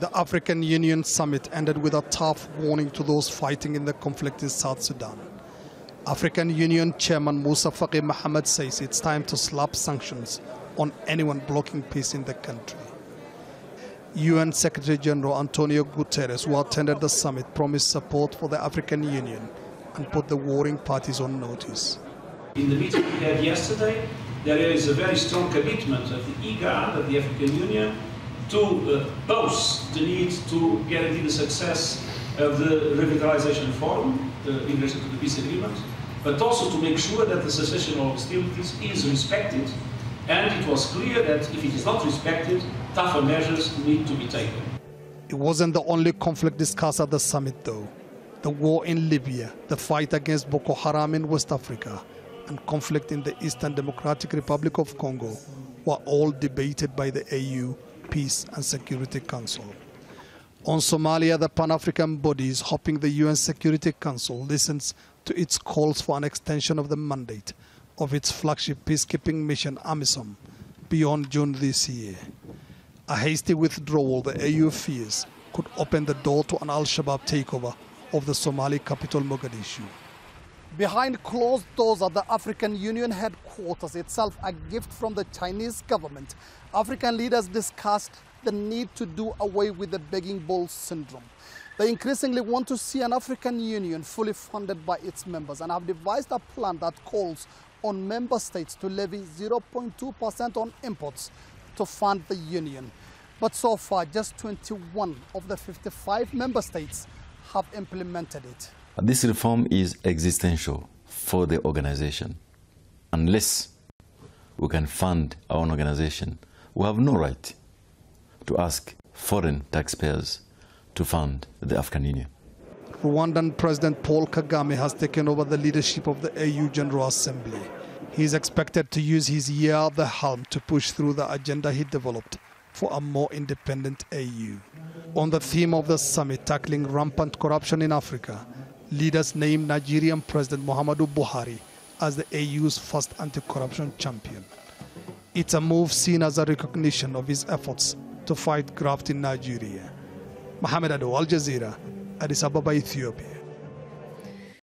The African Union summit ended with a tough warning to those fighting in the conflict in South Sudan. African Union Chairman Moussa Faki Mohamed says it's time to slap sanctions on anyone blocking peace in the country. UN Secretary General Antonio Guterres, who attended the summit, promised support for the African Union and put the warring parties on notice. In the meeting we had yesterday, there is a very strong commitment of the IGAD, of the African Union, to both the need to guarantee the success of the Revitalization Forum in relation to the peace agreement, but also to make sure that the cessation of hostilities is respected. And it was clear that if it is not respected, tougher measures need to be taken. It wasn't the only conflict discussed at the summit, though. The war in Libya, the fight against Boko Haram in West Africa, and conflict in the Eastern Democratic Republic of Congo were all debated by the AU Peace and Security Council. On Somalia, the Pan-African body is hoping the UN Security Council listens to its calls for an extension of the mandate of its flagship peacekeeping mission, AMISOM, beyond June this year. A hasty withdrawal, the AU fears, could open the door to an Al-Shabaab takeover of the Somali capital, Mogadishu. Behind closed doors at the African Union headquarters, itself a gift from the Chinese government, African leaders discussed the need to do away with the begging bowl syndrome. They increasingly want to see an African Union fully funded by its members and have devised a plan that calls on member states to levy 0.2% on imports to fund the union. But so far, just 21 of the 55 member states have implemented it. This reform is existential for the organization. Unless we can fund our own organization, we have no right to ask foreign taxpayers to fund the African Union. Rwandan President Paul Kagame has taken over the leadership of the AU General Assembly. He is expected to use his year at the helm to push through the agenda he developed for a more independent AU. On the theme of the summit, tackling rampant corruption in Africa, leaders named Nigerian President Muhammadu Buhari as the AU's first anti-corruption champion. It's a move seen as a recognition of his efforts to fight graft in Nigeria. Mohammed Adow, Al Jazeera, Addis Ababa, Ethiopia.